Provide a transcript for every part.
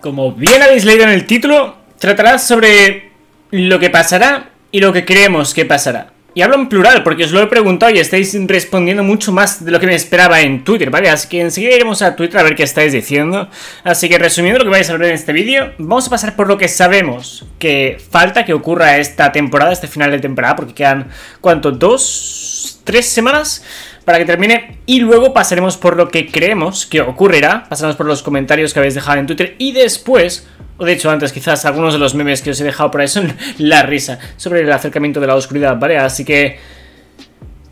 Como bien habéis leído en el título, tratará sobre lo que pasará y lo que creemos que pasará. Y hablo en plural porque os lo he preguntado y estáis respondiendo mucho más de lo que me esperaba en Twitter, ¿vale? Así que enseguida iremos a Twitter a ver qué estáis diciendo. Así que resumiendo lo que vais a ver en este vídeo, vamos a pasar por lo que sabemos que falta que ocurra esta temporada, este final de temporada, porque quedan, ¿cuánto? ¿3 semanas? Para que termine, y luego pasaremos por lo que creemos que ocurrirá, pasaremos por los comentarios que habéis dejado en Twitter y después, o de hecho antes quizás algunos de los memes que os he dejado por ahí son la risa sobre el acercamiento de la oscuridad, ¿vale? Así que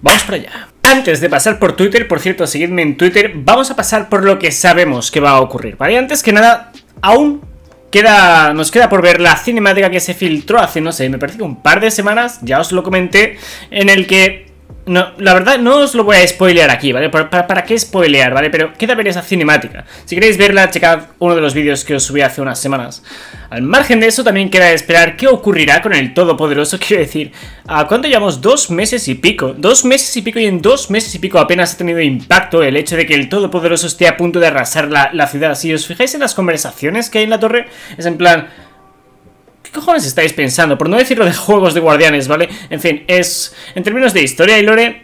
vamos para allá. Antes de pasar por Twitter, por cierto, seguidme en Twitter, vamos a pasar por lo que sabemos que va a ocurrir, ¿vale? Antes que nada, nos queda por ver la cinemática que se filtró hace, no sé, me parece que un par de semanas, ya os lo comenté, en el que... No, la verdad no os lo voy a spoilear aquí, ¿vale? ¿Para qué spoilear, vale? Pero queda ver esa cinemática. Si queréis verla, checad uno de los vídeos que os subí hace unas semanas. Al margen de eso, también queda esperar qué ocurrirá con el Todopoderoso. Quiero decir, ¿a cuánto llevamos? 2 meses y pico. 2 meses y pico, y en 2 meses y pico apenas ha tenido impacto el hecho de que el Todopoderoso esté a punto de arrasar la ciudad. Si os fijáis en las conversaciones que hay en la torre, es en plan... ¿Qué cojones estáis pensando? Por no decirlo de juegos de guardianes, ¿vale? En fin, es... En términos de historia y lore,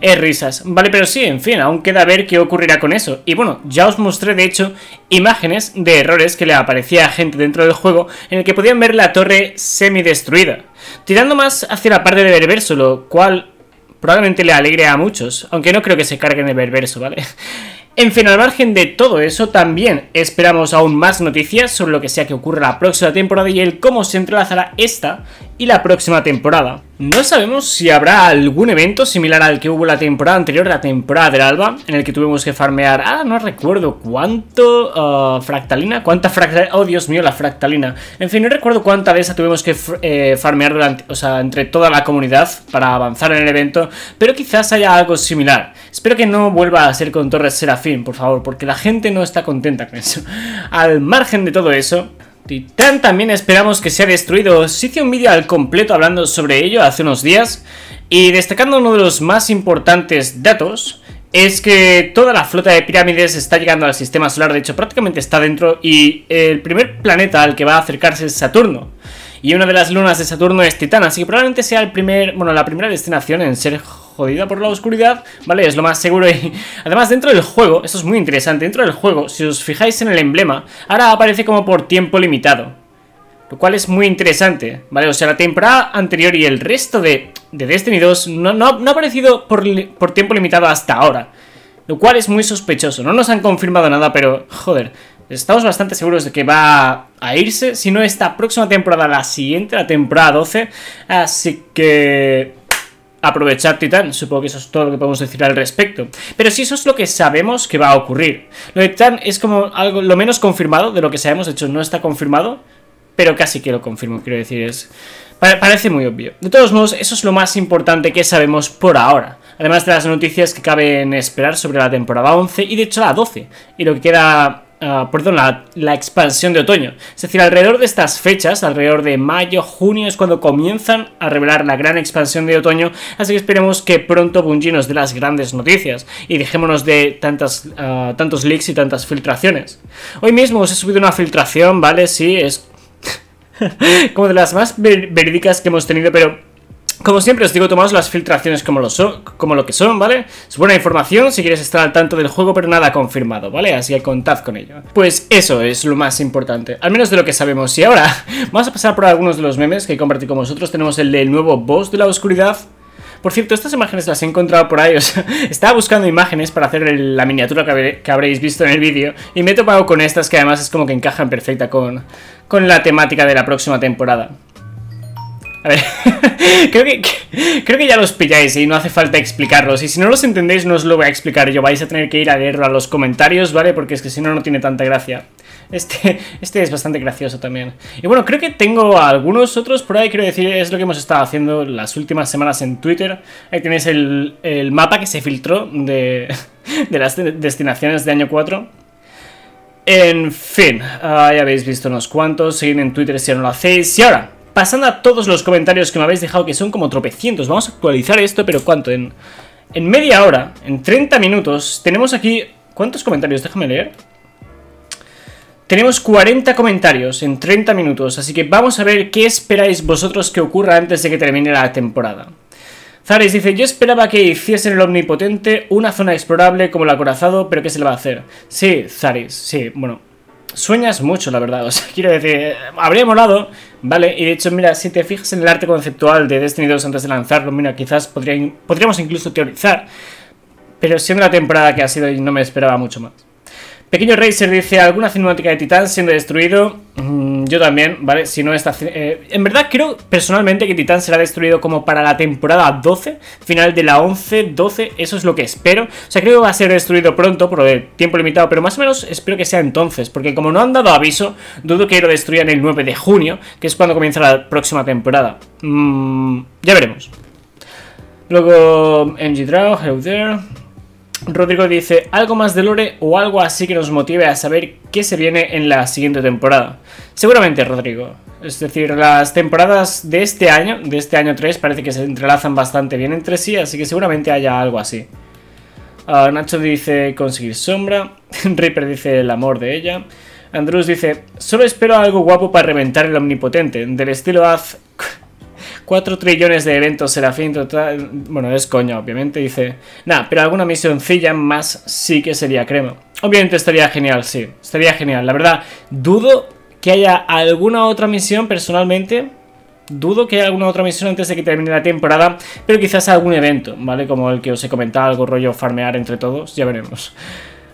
es risas, ¿vale? Pero sí, en fin, aún queda ver qué ocurrirá con eso. Y bueno, ya os mostré, de hecho, imágenes de errores que le aparecía a gente dentro del juego en el que podían ver la torre semidestruida, tirando más hacia la parte de Berberso, lo cual probablemente le alegre a muchos, aunque no creo que se carguen de Berberso, ¿vale? En fin, al margen de todo eso, también esperamos aún más noticias sobre lo que sea que ocurra la próxima temporada y el cómo se entrelazará esta y la próxima temporada. No sabemos si habrá algún evento similar al que hubo la temporada anterior, la temporada del Alba, en el que tuvimos que farmear, no recuerdo cuánto, fractalina, cuánta fractalina, oh Dios mío, la fractalina. En fin, no recuerdo cuánta de esa tuvimos que farmear durante, o sea, entre toda la comunidad para avanzar en el evento, pero quizás haya algo similar. Espero que no vuelva a ser con Torres Serafín, por favor, porque la gente no está contenta con eso. Al margen de todo eso, Titán también esperamos que sea destruido. Os hice un vídeo al completo hablando sobre ello hace unos días y destacando uno de los más importantes datos, es que toda la flota de pirámides está llegando al sistema solar, de hecho prácticamente está dentro, y el primer planeta al que va a acercarse es Saturno. Y una de las lunas de Saturno es Titán, así que probablemente sea la primera destinación en ser jodida por la oscuridad, ¿vale? Es lo más seguro. Y además, dentro del juego, esto es muy interesante, dentro del juego, si os fijáis en el emblema, ahora aparece como por tiempo limitado, lo cual es muy interesante, ¿vale? O sea, la temporada anterior y el resto de Destiny 2 no ha aparecido por tiempo limitado hasta ahora, lo cual es muy sospechoso. No nos han confirmado nada, pero, joder, estamos bastante seguros de que va a irse, si no esta próxima temporada, la siguiente, la temporada 12, así que aprovechar Titán. Supongo que eso es todo lo que podemos decir al respecto, pero sí, eso es lo que sabemos que va a ocurrir. Lo de Titán es como algo lo menos confirmado de lo que sabemos, de hecho no está confirmado, pero casi que lo confirmo, quiero decir, es... Parece muy obvio. De todos modos, eso es lo más importante que sabemos por ahora, además de las noticias que caben esperar sobre la temporada 11 y de hecho la 12, y lo que queda... la expansión de otoño. Es decir, alrededor de estas fechas, alrededor de mayo, junio, es cuando comienzan a revelar la gran expansión de otoño, así que esperemos que pronto Bungie nos dé las grandes noticias y dejémonos de tantos leaks y tantas filtraciones. Hoy mismo os he subido una filtración, ¿vale? Sí, es como de las más verídicas que hemos tenido, pero como siempre os digo, tomaos las filtraciones como lo que son, ¿vale? Es buena información si quieres estar al tanto del juego, pero nada confirmado, ¿vale? Así que contad con ello. Pues eso es lo más importante, al menos de lo que sabemos. Y ahora vamos a pasar por algunos de los memes que compartí con vosotros. Tenemos el del nuevo boss de la oscuridad. Por cierto, estas imágenes las he encontrado por ahí, o sea, estaba buscando imágenes para hacer la miniatura que habréis visto en el vídeo y me he topado con estas que además es como que encajan perfecta con la temática de la próxima temporada. A ver, creo que ya los pilláis y no hace falta explicarlos. Y si no los entendéis, no os lo voy a explicar yo. Vais a tener que ir a leerlo a los comentarios, ¿vale? Porque es que si no, no tiene tanta gracia. Este es bastante gracioso también. Y bueno, creo que tengo algunos otros por ahí. Quiero decir, es lo que hemos estado haciendo las últimas semanas en Twitter. Ahí tenéis el mapa que se filtró de las destinaciones de año 4. En fin, ya habéis visto unos cuantos. Seguid en Twitter si no lo hacéis. Y ahora... pasando a todos los comentarios que me habéis dejado, que son como tropecientos, vamos a actualizar esto, pero ¿cuánto? En media hora, en 30 minutos, tenemos aquí... ¿Cuántos comentarios? Déjame leer. Tenemos 40 comentarios en 30 minutos, así que vamos a ver qué esperáis vosotros que ocurra antes de que termine la temporada. Zaris dice, yo esperaba que hiciesen el Omnipotente una zona explorable como el Acorazado, pero ¿qué se le va a hacer? Sí, Zaris, sí, bueno, sueñas mucho, la verdad, o sea, quiero decir, habría molado, vale, y de hecho, mira, si te fijas en el arte conceptual de Destiny 2 antes de lanzarlo, mira, quizás podríamos incluso teorizar, pero siendo la temporada que ha sido y no me esperaba mucho más. Pequeño Racer dice, ¿alguna cinemática de Titán siendo destruido? Yo también, ¿vale? Si no está... en verdad creo personalmente que Titán será destruido como para la temporada 12, final de la 11, 12, eso es lo que espero. O sea, creo que va a ser destruido pronto, por lo de tiempo limitado, pero más o menos espero que sea entonces, porque como no han dado aviso, dudo que lo destruyan el 9 de junio, que es cuando comienza la próxima temporada. Ya veremos. Luego, MG Draw, hello there. Rodrigo dice, algo más de lore o algo así que nos motive a saber qué se viene en la siguiente temporada. Seguramente, Rodrigo. Es decir, las temporadas de este año 3, parece que se entrelazan bastante bien entre sí, así que seguramente haya algo así. Nacho dice, conseguir sombra. Reaper dice, el amor de ella. Andrews dice, solo espero algo guapo para reventar el Omnipotente, del estilo haz 4 trillones de eventos, Serafín, total... Bueno, es coña, obviamente, dice... Nada, pero alguna misioncilla más sí que sería crema. Obviamente estaría genial, sí. Estaría genial. La verdad, dudo que haya alguna otra misión, personalmente. Dudo que haya alguna otra misión antes de que termine la temporada. Pero quizás algún evento, ¿vale? Como el que os he comentado, algo rollo farmear entre todos. Ya veremos.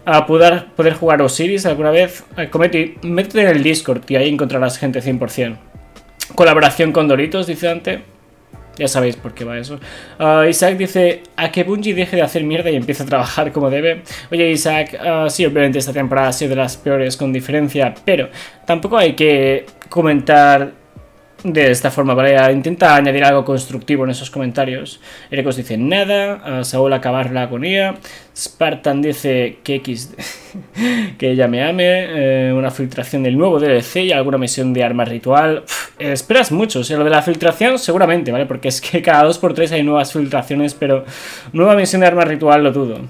A poder jugar Osiris alguna vez. Cometi, métete en el Discord y ahí encontrarás gente 100%. Colaboración con Doritos, dice Dante. Ya sabéis por qué va eso. Isaac dice, a que Bungie deje de hacer mierda y empiece a trabajar como debe. Oye, Isaac, sí, obviamente esta temporada ha sido de las peores con diferencia, pero tampoco hay que comentar de esta forma, ¿vale? Intenta añadir algo constructivo en esos comentarios. Erecos dice nada. Saúl, acabar la agonía. Spartan dice que X... que ella me ame. Una filtración del nuevo DLC y alguna misión de arma ritual. Uf, esperas mucho. O sea, lo de la filtración seguramente, ¿vale? Porque es que cada 2×3 hay nuevas filtraciones, pero nueva misión de arma ritual lo dudo.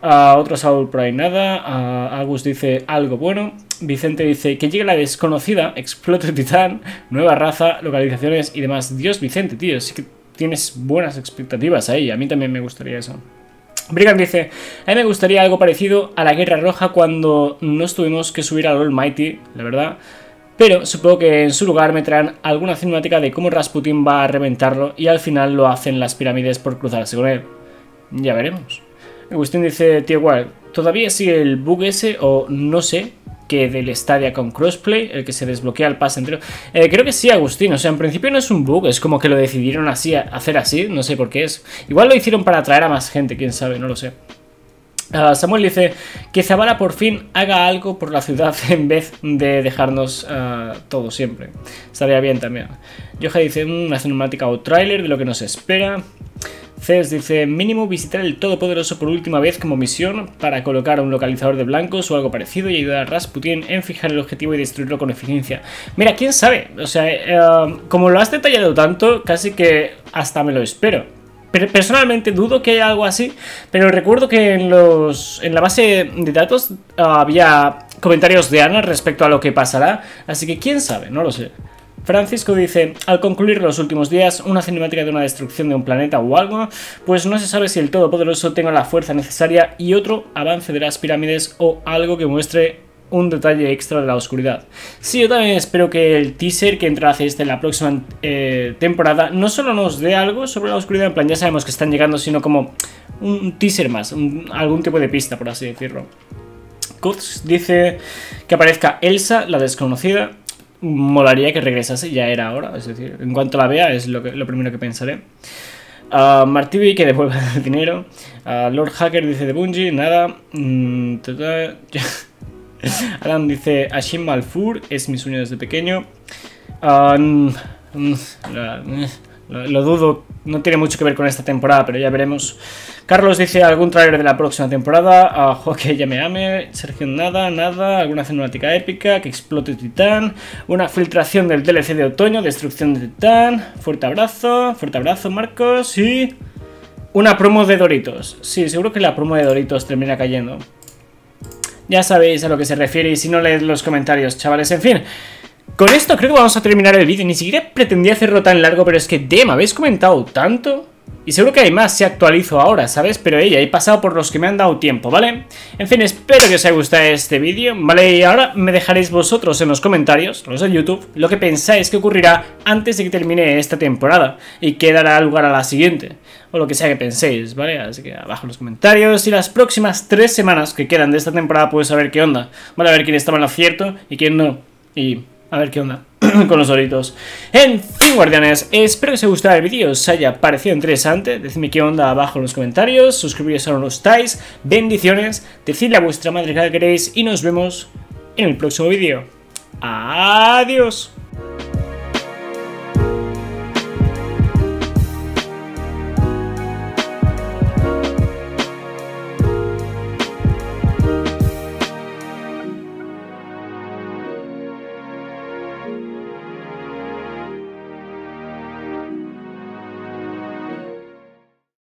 Otro Saúl por ahí nada. Agus dice algo bueno. Vicente dice que llegue la desconocida, explote Titán, nueva raza, localizaciones y demás. Dios, Vicente, tío, sí que tienes buenas expectativas ahí. A mí también me gustaría eso. Brigham dice, a mí me gustaría algo parecido a la Guerra Roja cuando nos tuvimos que subir al Almighty, la verdad. Pero supongo que en su lugar me traerán alguna cinemática de cómo Rasputin va a reventarlo y al final lo hacen las pirámides por cruzarse con él. Ya veremos. Agustín dice, tío, igual, todavía sigue el bug ese o no sé, que del Stadia con crossplay, el que se desbloquea el pase entero. Creo que sí, Agustín, o sea, en principio no es un bug, es como que lo decidieron así, hacer así, no sé por qué es. Igual lo hicieron para atraer a más gente, quién sabe, no lo sé. Samuel dice, que Zavala por fin haga algo por la ciudad en vez de dejarnos todo siempre. Estaría bien también. Yoja dice, una cinemática o tráiler de lo que nos espera. Cés dice, mínimo visitar el Todopoderoso por última vez como misión para colocar un localizador de blancos o algo parecido y ayudar a Rasputin en fijar el objetivo y destruirlo con eficiencia. Mira, quién sabe, o sea, como lo has detallado tanto, casi que hasta me lo espero. Pero personalmente dudo que haya algo así, pero recuerdo que en la base de datos había comentarios de Ana respecto a lo que pasará, así que quién sabe, no lo sé. Francisco dice, al concluir los últimos días, una cinemática de una destrucción de un planeta o algo, pues no se sabe si el Todopoderoso tenga la fuerza necesaria y otro avance de las pirámides o algo que muestre un detalle extra de la oscuridad. Sí, yo también espero que el teaser que entra hacia en la próxima temporada no solo nos dé algo sobre la oscuridad, en plan ya sabemos que están llegando, sino como un teaser más, algún tipo de pista, por así decirlo. Kutz dice que aparezca Elsa, la desconocida. Molaría que regresase, ya era hora. Es decir, en cuanto la vea es lo primero que pensaré. Martivi que devuelva el dinero. Lord Hacker dice de Bungie, nada. Adam dice Ashim Malfur, es mi sueño desde pequeño. Lo dudo, no tiene mucho que ver con esta temporada, pero ya veremos. Carlos dice algún trailer de la próxima temporada. Joaquín ya me ame. Sergio nada. Alguna cinemática épica que explote Titán. Una filtración del DLC de otoño, destrucción de Titán. Fuerte abrazo Marcos. Y una promo de Doritos. Sí, seguro que la promo de Doritos termina cayendo. Ya sabéis a lo que se refiere y si no, leed los comentarios, chavales. En fin, con esto creo que vamos a terminar el vídeo. Ni siquiera pretendía hacerlo tan largo, pero es que, damn, habéis comentado tanto. Y seguro que hay más si actualizo ahora, ¿sabes? Pero ella, he pasado por los que me han dado tiempo, ¿vale? En fin, espero que os haya gustado este vídeo, ¿vale? Y ahora me dejaréis vosotros en los comentarios, los de YouTube, lo que pensáis que ocurrirá antes de que termine esta temporada y que dará lugar a la siguiente, o lo que sea que penséis, ¿vale? Así que abajo en los comentarios. Y las próximas 3 semanas que quedan de esta temporada, pues a ver qué onda, ¿vale? A ver quién estaba en lo cierto y quién no. Y a ver qué onda con los Doritos. En fin, guardianes, espero que os haya gustado el vídeo, os haya parecido interesante. Decidme qué onda abajo en los comentarios. Suscribiros si aún no lo estáis. Bendiciones. Decidle a vuestra madre que queréis. Y nos vemos en el próximo vídeo. Adiós.